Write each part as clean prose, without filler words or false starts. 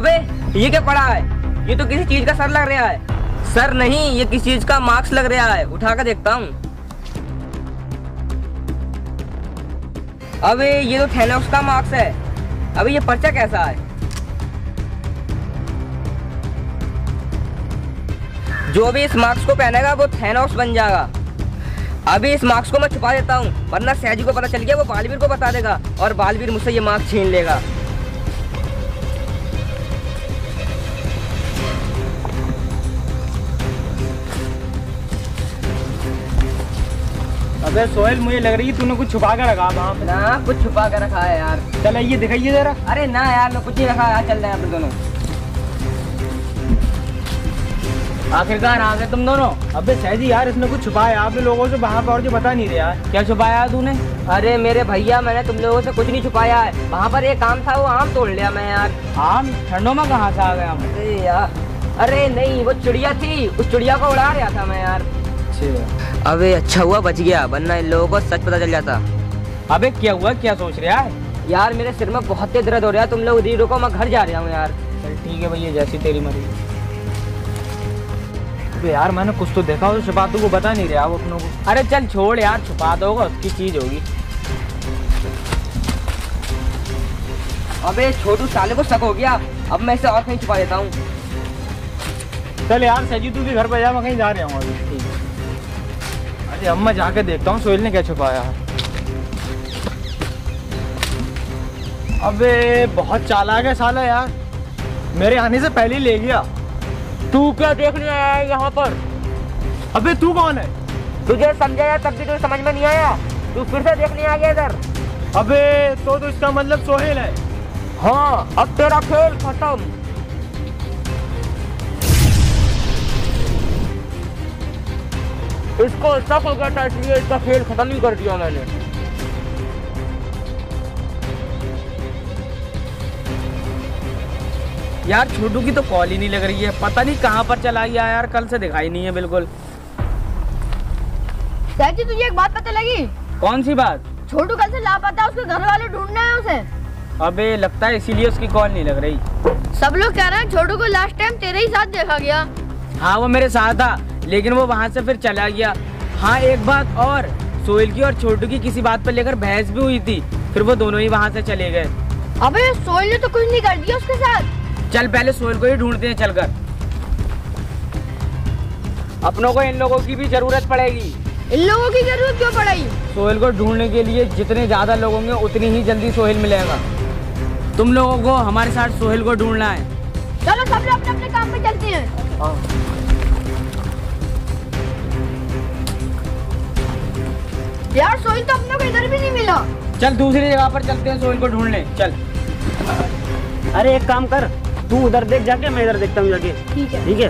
अबे ये क्या पड़ा है? ये तो किसी चीज का सर लग रहा है। सर नहीं, ये किसी चीज का मार्क्स लग रहा है। उठा कर देखता हूँ। अबे ये तो थैनोस का मार्क्स है। अबे ये पर्चा कैसा है? जो भी इस मार्क्स को पहनेगा वो थैनोस बन जाएगा। अभी इस मार्क्स को मैं छुपा देता हूँ, वरना सहजी को पता चल गया, वो बालवीर को बता देगा और बालवीर मुझसे ये मार्क्स छीन लेगा। अबे सोहेल, मुझे लग रही है तूने कुछ छुपा कर रखा वहाँ पे। ना, कुछ छुपा कर रखा है यार। चल ये दिखाइए जरा। अरे ना यार, मैं कुछ नहीं रखा यार। चल रहे हैं अपन दोनों। आखिरकार आ गए तुम दोनों। अबे सहजी यार, इसने कुछ छुपाया आप लोगों से वहाँ पर, और जो बता नहीं रहे यार। क्या छुपाया तूने? अरे मेरे भैया, मैंने तुम लोगों से कुछ नहीं छुपाया है। वहाँ पर एक आम था, वो आम तोड़ लिया मैं यार। आम ठंडों में कहाँ से आ गया? अरे यार, अरे नहीं, वो चिड़िया थी, उस चिड़िया को उड़ा रहा था मैं यार। अबे अच्छा हुआ बच गया, वरना इन लोगों को सच पता चल जाता। अबे क्या हुआ, क्या सोच रहा है? यार मेरे सिर में बहुत तेज दर्द हो रहा है। तुम लोग उधर रुको, मैं घर जा रहा हूँ यार। चल ठीक है भैया, जैसी तेरी मर्जी। अबे यार, मैंने कुछ तो देखा हो छुपा, तू बता नहीं रहा वो अपनों को। अरे चल छोड़ यार, छुपा दोगा उसकी चीज होगी। अबे छोटू साले को शक हो गया, अब मैं इसे और कहीं छुपा देता हूँ। चल यार सहजी, तू भी घर पर जा, मैं कहीं जा रहा हूँ अभी। अब मैं जाके देखता हूँ सोहेल ने क्या छुपाया है। अबे बहुत चालाक है साला यार, मेरे आने से पहले ही ले गया। तू क्या देखने आया है यहाँ पर? अबे तू कौन है? तुझे समझाया तब भी तुझे समझ में नहीं आया, तू फिर से देखने आ गया इधर। अबे तो इसका मतलब सोहेल है। हाँ, अब तेरा खेल खत्म। इसको शक हो गया था, इसलिए इसका खेल खत्म ही कर दिया मैंने। यार छोटू की तो कॉल ही नहीं लग रही है, पता नहीं कहाँ पर चला गया यार, कल से दिखाई नहीं है बिल्कुल। चाची तुझे एक बात पता लगी? कौन सी बात? छोटू कल से लापता, उसके घर वाले ढूंढना है उसे। अबे लगता है इसीलिए उसकी कॉल नहीं लग रही। सब लोग कह रहे हैं छोटू को लास्ट टाइम तेरे ही साथ देखा गया। हाँ वो मेरे साथ था, लेकिन वो वहाँ से फिर चला गया। हाँ एक बात और, सोहेल की और छोटू की किसी बात पर लेकर बहस भी हुई थी, फिर वो दोनों ही वहाँ से चले गए। अबे सोहेल ने तो कुछ नहीं कर दिया उसके साथ। चल पहले सोहेल को ही ढूंढते हैं चलकर। अपनों को इन लोगों की भी जरूरत पड़ेगी। इन लोगों की जरूरत क्यों पड़ेगी? सोहेल को ढूंढने के लिए जितने ज्यादा लोग होंगे उतनी ही जल्दी सोहेल मिलेगा। तुम लोगों को हमारे साथ सोहेल को ढूंढना है। चलो सब लोग अपने अपने काम पे चलते हैं। यार सोहेल तो अपने को इधर भी नहीं मिला। चल दूसरी जगह पर चलते हैं सोहेल को ढूंढने। चल अरे एक काम कर, तू उधर देख जाके, मैं इधर देखता हूँ जाके। ठीक है ठीक है।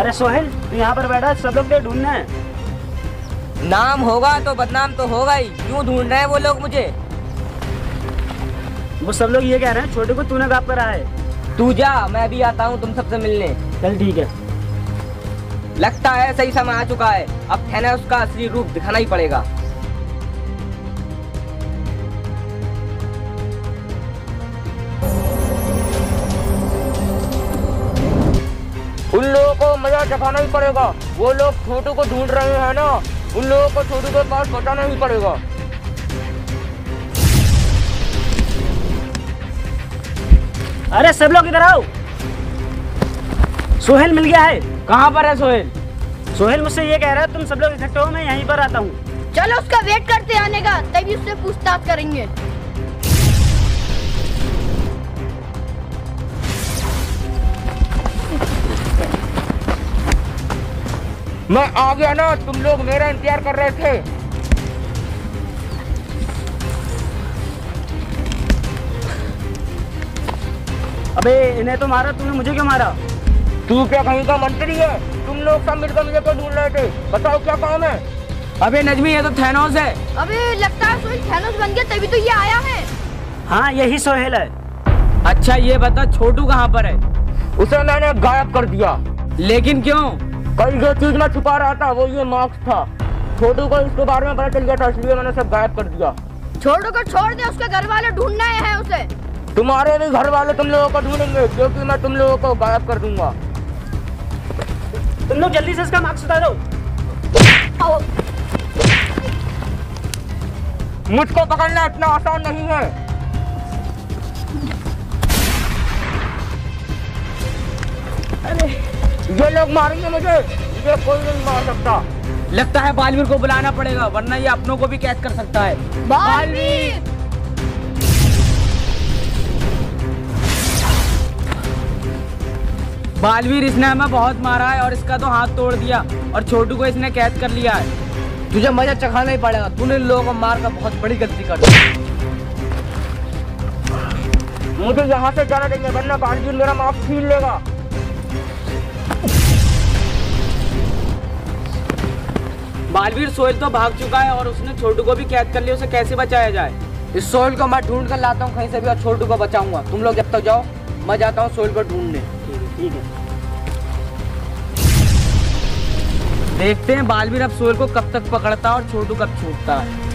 अरे सोहेल तू यहाँ पर बैठा, सब लोग ढूंढना है। नाम होगा तो बदनाम तो होगा ही। क्यों ढूंढ रहे हैं वो लोग मुझे? वो सब लोग ये कह रहे हैं छोटे को तूने गाँव पर आया है। तू जा, मैं भी आता हूँ तुम सबसे मिलने। चल ठीक है। लगता है सही समय आ चुका है, अब थैनोस उसका असली रूप दिखाना ही पड़ेगा। उन लोगों को मजा दिखाना ही पड़ेगा। वो लोग छोटू को ढूंढ रहे हैं ना, उन लोगों को छोटू के पास बताना ही पड़ेगा। अरे सब लोग इधर आओ, सोहेल मिल गया है। कहाँ पर है सोहेल? सोहेल मुझसे ये कह रहा है तुम सब लोग इकट्ठे हो, मैं यहीं पर आता हूँ। चलो उसका वेट करते आने का, तभी उससे पूछताछ करेंगे। मैं आ गया ना, तुम लोग मेरा इंतजार कर रहे थे। अबे इन्हें तो मारा तूने, मुझे क्यों मारा? तू क्या कहीं का मंत्री है? तुम लोग सब मिलकर मुझे क्यों ढूंढ रहे थे? बताओ क्या काम है? अबे नजमी, ये तो थैनोस है। अबे लगता है सोहेल थैनोस बन गया, तभी तो ये आया है। हाँ यही सोहेल है। अच्छा ये बता छोटू कहाँ पर है? उसे मैंने गायब कर दिया। लेकिन क्यों? कल जो चीज मैं छुपा रहा था वो ये मार्क्स था। छोटू को इसके बारे में पता चल गया था, इसलिए मैंने सब गायब कर दिया। छोटू को छोड़ दे, उसके घर वाले ढूंढना है उसे। तुम्हारे भी घर वाले तुम लोगों को ढूंढेंगे, क्योंकि मैं तुम लोगों को गायब कर दूंगा। तुम लोग जल्दी से इसका मार्क्स उतारो। मुझको पकड़ना इतना आसान नहीं है। अरे ये लोग मारेंगे मुझे, ये कोई नहीं मार सकता। लगता है बालवीर को बुलाना पड़ेगा, वरना ये अपनों को भी कैद कर सकता है। बालवीर! बालवीर, इसने हमें बहुत मारा है और इसका तो हाथ तोड़ दिया और छोटू को इसने कैद कर लिया है। तुझे मजा चखाना ही पड़ेगा, तूने लोगों को मारकर बहुत बड़ी गलती कर दी। मुझे यहाँ से जाना देंगे, वरना बालवीर मेरा माफ छीन लेगा। बालवीर, सोयल तो भाग चुका है और उसने छोटू को भी कैद कर लिया, उसे कैसे बचाया जाए? इस सोयल को मैं ढूंढ कर लाता हूँ कहीं से भी और छोटू को बचाऊंगा। तुम लोग जब तक जाओ, मैं जाता हूँ सोयल को ढूंढने। ठीक है, देखते हैं बालवीर अब सोयल को कब तक पकड़ता है और छोटू कब छूटता है।